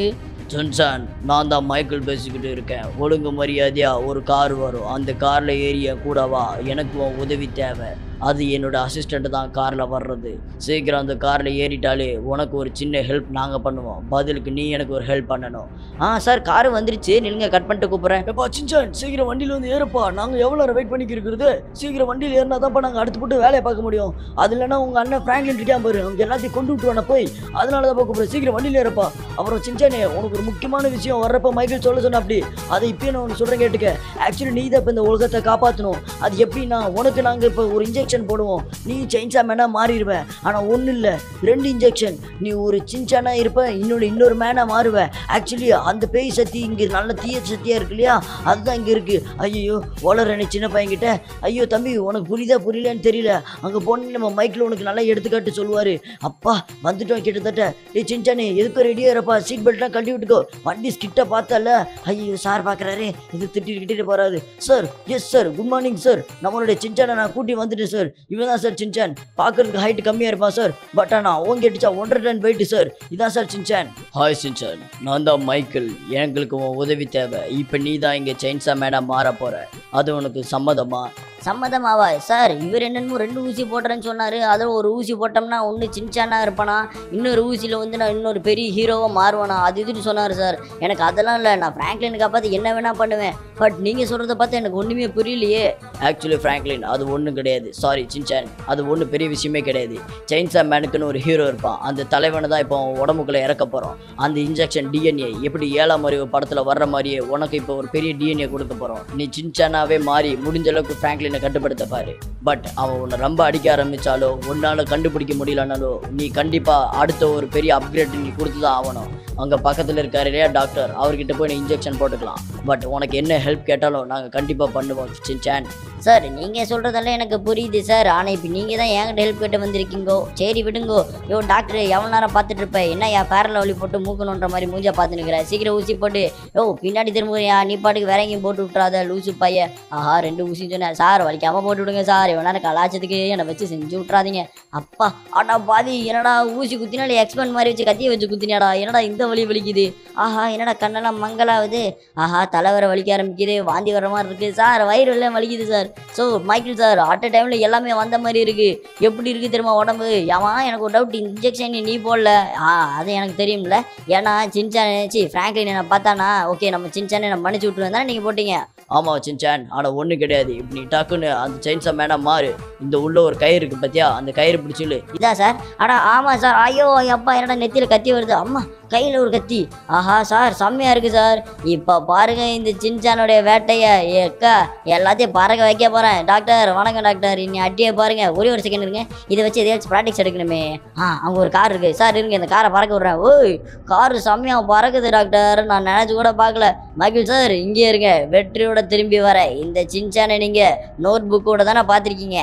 ஜான்சன் நான் தான் மைக்கேல் பேசிக்கிட்டு இருக்கேன். ஒழுங்கு மரியாதையாக ஒரு கார் வரும், அந்த காரில் ஏறிய கூடவா, எனக்கு உதவி தேவை. அது என்னோடய அசிஸ்டண்ட்டு தான் காரில் வர்றது. சீக்கிரம் அந்த காரில் ஏறிட்டாலே உனக்கு ஒரு சின்ன ஹெல்ப் நாங்கள் பண்ணுவோம், பதிலுக்கு நீ எனக்கு ஒரு ஹெல்ப் பண்ணணும். ஆ சார் கார் வந்துருச்சு, நீங்கள் கட் பண்ணிட்டு கூப்பிட்றேன். எப்பா சின்சான் சீக்கிரம் வண்டியில் வந்து ஏறுப்பா, நாங்கள் எவ்வளோ நேரம் வெயிட் பண்ணிக்க இருக்கிறது? சீக்கிரம் வண்டியில் ஏறினா தான்ப்பா நாங்கள் அடுத்து போட்டு வேலையை பார்க்க முடியும். அது இல்லைன்னா உங்கள் அண்ணன் ஃப்ராங்க்லின் இருக்கா பாரு, அவங்க எல்லாத்தையும் கொண்டு விட்டுவானே போய், அதனால தான் கூப்பிட்றேன். சீக்கிரம் வண்டியில் ஏறப்பா. அப்புறம் சின்சானே உனக்கு ஒரு முக்கியமான விஷயம் வர்றப்ப மைக்கேல் சொல்ல சொன்ன, அப்படி அதை இப்போயே நான் ஒன்று சொல்கிறேன் கேட்டுக்க. ஆக்சுவலி நீ தான் இப்போ இந்த உலகத்தை காப்பாற்றணும். அது எப்படின்னா உனக்கு நாங்கள் இப்போ ஒரு இன்ஜெக்ஷன் போடுவோம், நீ சின்சானா மாறிடுவேன். ஆனால் ஒன்றும் இல்லை ரெண்டு இன்ஜெக்ஷன், நீ ஒரு சின்சானா இருப்ப, இன்னொன்று இன்னொரு மேனாக மாறுவேன். ஆக்சுவலி அந்த பேய் சக்தி இங்கே நல்ல தீய சக்தியாக இருக்கு இல்லையா, அதுதான் இங்கே இருக்குது. ஐயோ வளரனே சின்ன பையன்கிட்ட, ஐயோ தம்பி உனக்கு புரியுதா புரியலன்னு தெரியல, அங்கே போன நம்ம மைக்கில் உனக்கு நல்லா எடுத்துக்காட்டு சொல்லுவார். அப்பா வந்துட்டோம் கிட்டத்தட்ட. ஏ சின்சானே எதுக்கு ரெடியாக இருப்பா, சீட் பெல்ட்லாம் கட்டி விட்டுக்கோ, வண்டி ஸ்கிட்டை பார்த்தல. ஐயோ சார் பார்க்குறாரு, இது திட்டிட்டு கிட்டிட்டு போகிறாரு. Sir yes sir good morning sir, நம்மளுடைய சின்சானை நான் கூட்டி வந்து சார், இவன் தான் சார் சின்சான். பார்க்கறதுக்கு ஹைட் கம்மியாக இருப்பான் சார், பட் ஆனால் அவங்க கேட்டுச்சா ஒன்றரை டன் வெயிட்டு சார். இதான் சார் சின்சான். ஹாய் சின்சான், நான் தான் மைக்கேல், எங்களுக்கு உன் உதவி தேவை. இப்போ நீ தான் இங்கே செயின்சா மேடம் மாற போகிற, அது உனக்கு சம்மதமா? சம்மதமாவா சார், இவர் என்னென்னு ரெண்டு ஊசி போடுறேன்னு சொன்னார், அதில் ஒரு ஊசி போட்டோம்னா ஒன்று சின்சானா இருப்பானா, இன்னொரு ஊசியில் வந்து நான் இன்னொரு பெரிய ஹீரோவாக மாறுவானா, அது இதுன்னு சொன்னார் சார். எனக்கு அதெல்லாம் இல்லை, நான் ஃப்ராங்க்லினுக்காக பார்த்து என்ன வேணால் பண்ணுவேன், பட் நீங்கள் சொல்கிறத பார்த்து எனக்கு ஒன்றுமே புரியலையே. ஆக்சுவலி ஃப்ராங்க்லின் அது ஒன்றும் கிடையாது, சாரி சின்சான் அது ஒன்றும் பெரிய விஷயமே கிடையாது. சைன்ஸா மேனுக்குன்னு ஒரு ஹீரோ இருப்பான், அந்த தலைவனை தான் இப்போ உடம்புக்குள்ளே இறக்க போகிறோம். அந்த இன்ஜெக்ஷன் டிஎன்ஏ எப்படி ஏழாம் அறிவு படத்தில் வர்ற மாதிரியே உனக்கு இப்போ ஒரு பெரிய டிஎன்ஏ கொடுக்க போகிறோம். நீ சின்சானாவே மாறி முடிஞ்ச அளவுக்கு ஃப்ராங்க்லினை கட்டுப்படுத்த பாரு. பட் அவன் உன்னை ரொம்ப அடிக்க ஆரம்பித்தாலோ உன்னால் கண்டுபிடிக்க முடியலனாலோ நீ கண்டிப்பாக அடுத்த ஒரு பெரிய அப்கிரேட் நீ கொடுத்து தான் ஆகணும். அங்கே பக்கத்தில் இருக்கார் இல்லையா டாக்டர், அவர்கிட்ட போய் நீ இன்ஜெக்ஷன் போட்டுக்கலாம். பட் உனக்கு என்ன ஹெல்ப் கேட்டாலும் நாங்கள் கண்டிப்பாக பண்ணுவோம் சின்சான். சார் நீங்கள் சொல்கிறதெல்லாம் எனக்கு புரியுது சார், ஆனால் இப்போ நீங்கள் தான் என்கிட்ட ஹெல்ப் கேட்டு வந்திருக்கீங்கோ. சரி விடுங்கோ. யோ டாக்டர் எவ்வளோ நேரம் பார்த்துட்டு இருப்பேன், என்ன என் பேரில் வழி போட்டு மூக்கணுன்ற மாதிரி மூஞ்சா பார்த்துன்னு இருக்கிறேன், சீக்கிரம் ஊசி போட்டு. யோ பின்னாடி திரும்புறியா, நீ பாட்டுக்கு வேற எங்கேயும் போட்டு விட்றாத லூசு பையன். ஆஹா ரெண்டு ஊசின்னு சொன்னேன் சார், வலிக்காமல் போட்டு விடுங்க சார், எவ்வளோ நேரம் கலாச்சத்துக்கு என்னை வச்சு செஞ்சு விட்றாதீங்க. அப்பா ஆட்டா பாதி என்னடா ஊசி குத்தினால எக்ஸ்பென்ட் மாதிரி வச்சு கத்தியை வச்சு குத்தினியாடா, என்னடா இந்த வலி வலிக்குது, ஆஹா என்னடா கண்ணெல்லாம் மங்களாகுது, ஆஹா தலைவரை வலிக்க ஆரம்பிக்குது, வாந்தி வர மாதிரி இருக்குது சார், வயிறு எல்லாம் வலிக்குது sir. So Michael sir at a டைமில் எல்லாமே வந்த மாதிரி இருக்குது, எப்படி இருக்குது தெரியுமா உடம்பு. ஏன் எனக்கு ஒரு டவுட், இன்ஜெக்ஷன் நீ போடல? ஆ அது எனக்கு தெரியும்ல, ஏன்னா சின்சான்ச்சி ஃப்ராங்க்லின் என்னை பார்த்தானா ஓகே நம்ம சின்சான் என்னை மன்னிச்சு விட்டுருவேன் தானே நீங்கள் போட்டீங்க. ஆமாம் சின்சான், ஆனால் ஒன்றும் கிடையாது, இப்படி டக்குன்னு அந்த சைன்ஸா மேனா மாறு, இந்த உள்ள ஒரு கயிறு இருக்குது பார்த்தியா, அந்த கயிறு பிடிச்சிடு. இதா சார்? ஆடா ஆமாம் சார். ஐயோ அப்பா என்னடா நெத்தியில் கத்தி வருது, அம்மா கையில் ஒரு கத்தி, ஆஹா சார் செம்மையாக இருக்குது சார். இப்போ பாருங்கள் இந்த சின்சானுடைய வேட்டையை, ஏக்கா எல்லாத்தையும் பறக்க வைக்க போகிறேன். டாக்டர் வணக்கம் டாக்டர், இன்னி அட்டியை பாருங்கள், ஒரே ஒரு செகண்ட் இருங்க, இதை வச்சு எதையாச்சும் ப்ராக்டிக்ஸ் எடுக்கணுமே. ஆ அங்கே ஒரு கார் இருக்குது சார், இருங்க இந்த காரை பறக்க விட்றேன். ஓய் காரு செம்மையாக பறக்குது டாக்டர், நான் நினச்சி கூட பார்க்கல. மைக்கேல் சார் இங்கே இருங்க, வெற்றியோட திரும்பி வர இந்த சின்சானை நீங்கள் நோட் புக்கோட தானே பார்த்துருக்கீங்க,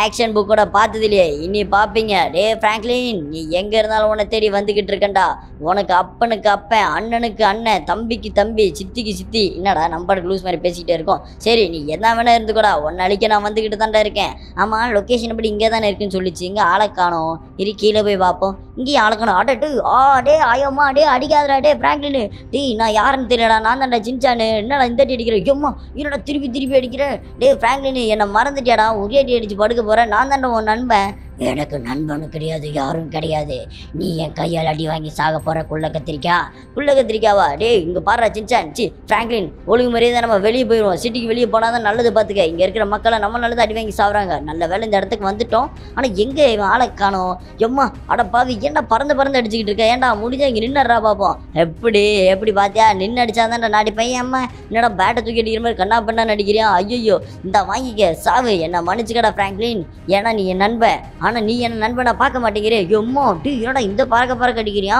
ஆக்ஷன் புக்கோட பார்த்தது இல்லையே, இனி பார்ப்பீங்க. டே ஃப்ராங்க்லின் நீ எங்கே இருந்தாலும் உன்னை தேடி வந்துக்கிட்டு இருக்கண்டா, உனக்கு அப்பனுக்கு அப்பன், அண்ணனுக்கு அண்ணன், தம்பிக்கு தம்பி, சித்திக்கு சித்தி. என்னடா நம்பருக்கு லூஸ் மாதிரி பேசிக்கிட்டே இருக்கோம். சரி நீ என்ன வேணா இருந்துக்கூடா, ஒன்றை அழிக்க நான் வந்துக்கிட்டு தான்டா இருக்கேன். ஆமாம் லொக்கேஷன் எப்படி இங்கே தானே இருக்குன்னு சொல்லிச்சு, இங்கே ஆளை காணோம், இரு கீழே போய் பார்ப்போம், இங்கேயும் ஆளை காணோம். ஆட்டா டூ ஆ டே ஆயோம்மா டே அடிக்காதடா டே ஃப்ராங்க்லின், டே நான் யாருன்னு தெரியலடா, நான் தான்டா சின்சானு, என்னடா இந்த அடி அடிக்கிறேன், ஐயோம்மா என்னடா திருப்பி திருப்பி அடிக்கிறேன். டே ஃப்ராங்க்லின் என்னை மறந்துட்டியாடா, ஒரே அடி அடிச்சு படுக்க போகிறேன், நான் தான்டா உன் நண்பன். எனக்கு நண்பனு கிடையாது யாரும் கிடையாது, நீ என் கையால் அடி வாங்கி சாக போகிற குள்ள கத்திரிக்கா. குள்ள கத்திரிக்காவா? டே இங்கே பாடுறா சின்சான், சி ஃப்ராங்க்லின் ஒழுங்கு மாதிரியே தான் நம்ம வெளியே போயிடுவோம், சிட்டிக்கு வெளியே போனால் தான் நல்லது, பார்த்துக்க இங்கே இருக்கிற மக்களை நம்ம நல்லது அடி வாங்கி சாப்பிட்றாங்க. நல்ல வேலை இந்த இடத்துக்கு வந்துவிட்டோம், ஆனால் எங்கே இவன் ஆளை காணோம். எம்மா அடப்பாவி ஏன்டா பறந்து பறந்து அடிச்சுக்கிட்டு இருக்கேன், ஏன்டா முடிஞ்சா இங்கே நின்றுடுறா பார்ப்போம். எப்படி எப்படி பார்த்தியா நின்று அடித்தா தான்டா நாடி பையன், அம்மா என்னடா பேட்டை தூக்கி அடிக்கிற மாதிரி கண்ணா பண்ணான்னு அடிக்கிறியா, ஐயோ இந்த வாங்கிக்க சாவு, என்ன மன்னிச்சுக்கடா ஃப்ராங்க்லின், ஏன்னா நீ என் நண்பன், ஆனால் நீ என்ன நண்பனை பார்க்க மாட்டேங்கிறே. எம்மா டீ என்னடா இந்த பறக்க பறக்க அடிக்கிறியா,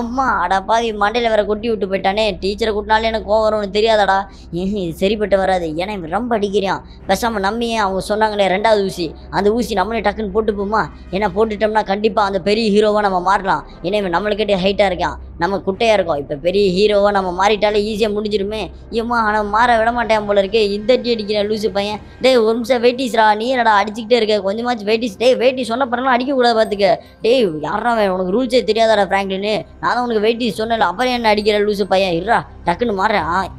அம்மா அடப்பா இவன் மண்டையில் வேற கொட்டி விட்டு போயிட்டானே, டீச்சரை கூட்டினாலே எனக்கு கோவம் வரும்னு தெரியாதடா, இது சரிப்பட்டு வராது, ஏன்னா இவன் ரொம்ப அடிக்கிறான். பேசாமல் நம்மையே அவங்க சொன்னாங்களே ரெண்டாவது ஊசி, அந்த ஊசி நம்மளே டக்குன்னு போட்டு போமா, ஏன்னா போட்டுட்டோம்னா கண்டிப்பாக அந்த பெரிய ஹீரோவாக நம்ம மாறலாம், ஏன்னா இவன் நம்மளுக்கிட்டே ஹைட்டாக இருக்கான், நம்ம குட்டையாக இருக்கோம், இப்போ பெரிய ஹீரோவாக நம்ம மாறிட்டாலே ஈஸியாக முடிஞ்சிருமே. ஏம்மா ஆனால் மாற விட மாட்டேன் போல இருக்கே, இந்த டீ அடிக்கிறேன் லூசு பையன். டே ஒரு நிமிஷம் வெயிட்டிஸ்ரா, நீ என்னடா அடிச்சுக்கிட்டே இருக்க, கொஞ்சமாச்சு வெயிட்டிஸ். டே வெயிட்டிஸ் சொன்ன பிறகு அடிக்கக்கூடாது பார்த்துக்க. டே யாரா உனக்கு ரூல்ஸே தெரியாதாடா ஃப்ராங்க்லின், நான் தான் உனக்கு வெயிட்டிஸ் சொன்னல, அப்புறம் என்ன அடிக்கிற லூசு பையன், இருடா டக்குன்னு மாற.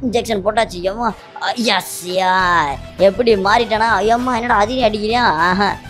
இன்ஜெக்ஷன் போட்டாச்சு, ஏம்மா ஐயாஸ்யா எப்படி மாறிட்டானா, ஐயம்மா என்னடா அதிகம் அடிக்கிறியா,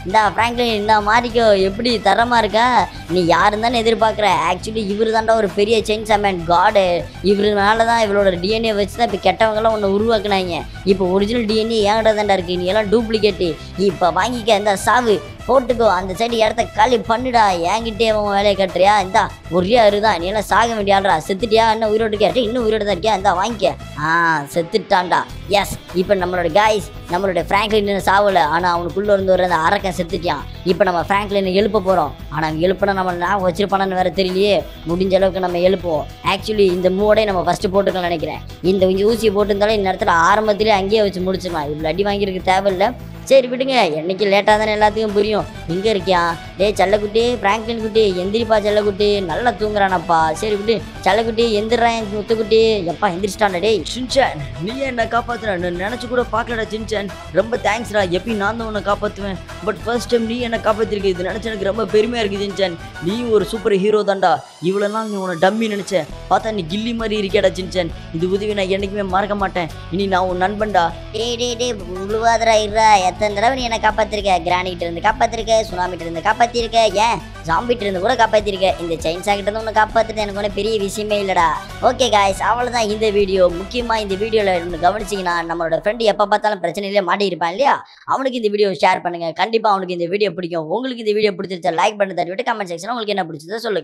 இந்தா ஃப்ராங்க்லின் இந்தா மாறிக்கோ, எப்படி தரமாக இருக்கா, நீ யாரும் தானே எதிர்பார்க்குற. ஆக்சுவலி இவர் தாண்டா ஒரு பெரிய சைன்ஸா மேன் காடு, இவரு மேலே தான் இவளோட டிஎன்ஏ வச்சு தான் இப்போ கெட்டவங்களாம் ஒன்று உருவாக்குனாங்க, இப்போ ஒரிஜினல் டிஎன்ஏ ஏன்கிட்ட தான்டா இருக்குது, நீ எல்லாம் டூப்ளிகேட்டு, இப்போ வாங்கிக்க இந்த சாவு போட்டுக்கோ, அந்த சைடு இடத்த காலி பண்ணிடா, என்கிட்டே அவன் வேலையை கட்டுறியா, இந்தா ஒரே அருதான், நீ எல்லாம் சாக வேண்டியாடுறா, செத்துட்டியா இன்னும் உயிரோடு கேட்டு, இன்னும் உயிரோடு தான் இருக்கியா, இந்தா வாங்கிக்க. ஆ செத்துட்டான்டா, எஸ் இப்போ நம்மளோட காய்ஸ் நம்மளோட ஃப்ராங்க்லின் சாவலை, ஆனால் அவனுக்குள்ளே இருந்து வர அந்த அரக்கை செத்துட்டான். இப்போ நம்ம ஃப்ராங்க்லின் எழுப்ப போகிறோம், ஆனால் அவன் எழுப்பினா நம்ம நான் வச்சிருப்பானான்னு வேறு தெரியலையே, முடிஞ்ச அளவுக்கு நம்ம எழுப்புவோம். ஆக்சுவலி இந்த மூடையை நம்ம ஃபஸ்ட்டு போட்டுக்கலாம்னு நினைக்கிறேன், இந்த ஊசியை போட்டிருந்தாலும் இந்த இடத்துல ஆரம்பத்துலேயே அங்கேயே வச்சு முடிச்சிடலாம், இவ்வளோ அடி வாங்கியிருக்க தேவையில்லை. சரி விடுங்க, என்னைக்கு லேட்டாக தானே எல்லாத்துக்கும் புரியும். எங்கே இருக்கியா? டே செல்லக்குட்டி, ஃப்ராங்க்லின் குட்டி எந்திரிப்பா, செல்லக்குட்டி நல்லா தூங்குறானப்பா. சரி விட்டு செல்லக்குட்டி எந்திரான், என் முத்துக்குட்டி எப்பா எந்திரிச்சிட்டான்டா. டே சின்சான் நீ என்ன காப்பாற்றுறான்னு நினச்சி கூட பார்க்கலடா சின்சான், ரொம்ப தேங்க்ஸ்டா, எப்பயும் நான் தான் உன்னை காப்பாற்றுவேன், பட் ஃபர்ஸ்ட் டைம் நீ என்ன காப்பாற்றிருக்க, இது நினச்சி எனக்கு ரொம்ப பெருமையாக இருக்குது சின்சான், நீ ஒரு சூப்பர் ஹீரோ தான்டா, இவ்வளோலாம் நீ உன்னை டம்மி நினச்சேன், பார்த்தா நீ கில்லி மாதிரி இருக்கேடா சின்சன், இது உதவி நான் என்றைக்குமே மறக்க மாட்டேன். இனி நான் உன் நண்பன்டா. டே டே டே உழுவாதரா இருடா, எத்தனை தடவை நீ என்னை காப்பாற்றிருக்க, கிரானிகிட்ட இருந்து காப்பாற்றிருக்க, சுனாமிகிட்ட இருந்து காப்பாற்றிருக்க, ஏன் ஜாம்பிகிட்ட இருந்து கூட காப்பாற்றிருக்க. இந்த சைன்ஸா கிட்ட இருந்து உன்னை காப்பாற்றுறது எனக்கு ஒன்றும் பெரிய விஷயமே இல்லைடா. ஓகே காய்ஸ், அவ்வளோதான் இந்த வீடியோ. முக்கியமாக இந்த வீடியோவில் ஒன்று கவனிச்சிங்கன்னா, நம்மளோட ஃப்ரெண்டு எப்போ பார்த்தாலும் பிரச்சனையிலே மாட்டியிருப்பான் இல்லையா, அவனுக்கு இந்த வீடியோ ஷேர் பண்ணுங்கள். கண்டிப்பாக அவனுக்கு இந்த வீடியோ பிடிக்கும். உங்களுக்கு இந்த வீடியோ பிடிச்சிருச்சா லைக் பண்ணி தட்டி விட்டு கமெண்ட் செக்ஷன் உங்களுக்கு என்ன பிடிச்சதோ சொல்லுங்கள்.